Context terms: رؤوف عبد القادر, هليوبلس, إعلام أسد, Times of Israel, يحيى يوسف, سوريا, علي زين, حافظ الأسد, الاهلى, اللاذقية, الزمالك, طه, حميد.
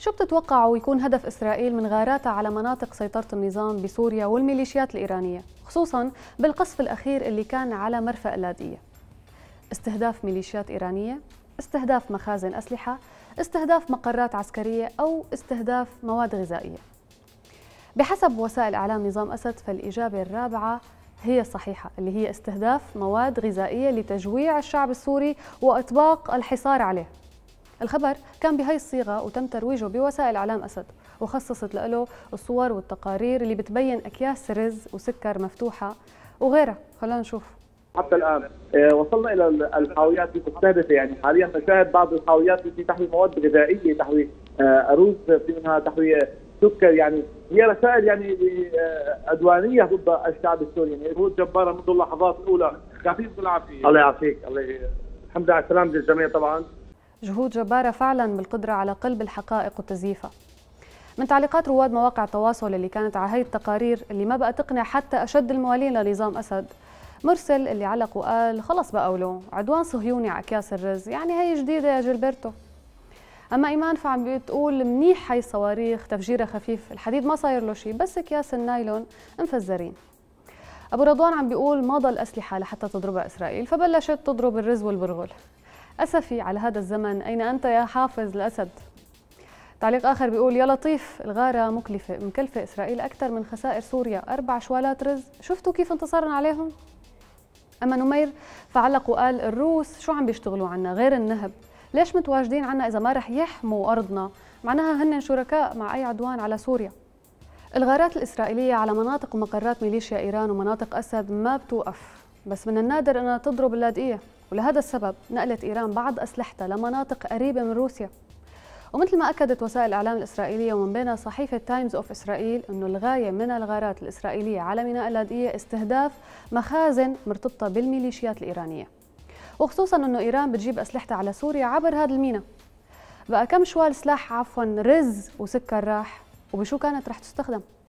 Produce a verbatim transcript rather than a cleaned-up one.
شو بتتوقعوا يكون هدف إسرائيل من غاراتها على مناطق سيطرة النظام بسوريا والميليشيات الإيرانية، خصوصاً بالقصف الأخير اللي كان على مرفأ اللاذقية؟ استهداف ميليشيات إيرانية؟ استهداف مخازن أسلحة؟ استهداف مقرات عسكرية؟ أو استهداف مواد غذائية؟ بحسب وسائل إعلام نظام أسد فالإجابة الرابعة هي الصحيحة، اللي هي استهداف مواد غذائية لتجويع الشعب السوري وإطباق الحصار عليه. الخبر كان بهاي الصيغة وتم ترويجه بوسائل إعلام أسد، وخصصت له الصور والتقارير اللي بتبين أكياس رز وسكر مفتوحة وغيرها. خلونا نشوف. حتى الآن وصلنا إلى الحاويات المستهدفة، يعني حاليا نشاهد بعض الحاويات التي تحوي مواد غذائية، تحوي رز، في منها تحوي سكر. يعني هي رسائل يعني عدوانية ضد الشعب السوري، يعني هجوم جبارة منذ اللحظات الأولى. كيف تلعبي؟ الله يعافيك، الله ي... الحمد لله على السلامة للجميع. طبعا جهود جبارة فعلا بالقدرة على قلب الحقائق وتزييفها. من تعليقات رواد مواقع التواصل اللي كانت على هاي التقارير اللي ما بقى تقنع حتى أشد الموالين لنظام أسد، مرسل اللي علق وقال خلص بقى ولو عدوان صهيوني على أكياس الرز، يعني هي جديدة يا جيلبرتو. أما إيمان فعم بتقول منيح هاي الصواريخ تفجيرها خفيف، الحديد ما صاير له شيء، بس أكياس النايلون مفزرين. أبو رضوان عم بيقول ما ضل أسلحة لحتى تضربها إسرائيل، فبلشت تضرب الرز والبرغل. أسفي على هذا الزمن، أين أنت يا حافظ الأسد؟ تعليق آخر بيقول يا لطيف الغارة مكلفة مكلفة إسرائيل أكثر من خسائر سوريا، أربع شوالات رز، شفتوا كيف انتصرنا عليهم؟ أما نمير فعلق وقال الروس شو عم بيشتغلوا عنا غير النهب؟ ليش متواجدين عنا إذا ما رح يحموا أرضنا؟ معناها هن شركاء مع أي عدوان على سوريا. الغارات الإسرائيلية على مناطق ومقرات ميليشيا إيران ومناطق أسد ما بتوقف، بس من النادر أنها تضرب اللاذقية، ولهذا السبب نقلت إيران بعض أسلحتها لمناطق قريبة من روسيا. ومثل ما أكدت وسائل الإعلام الإسرائيلية ومن بينها صحيفة تايمز أوف إسرائيل أنه الغاية من الغارات الإسرائيلية على ميناء اللاذقية استهداف مخازن مرتبطة بالميليشيات الإيرانية، وخصوصاً أنه إيران بتجيب أسلحتها على سوريا عبر هذا الميناء. بقى كم شوال سلاح عفواً رز وسكر راح، وبشو كانت رح تستخدم؟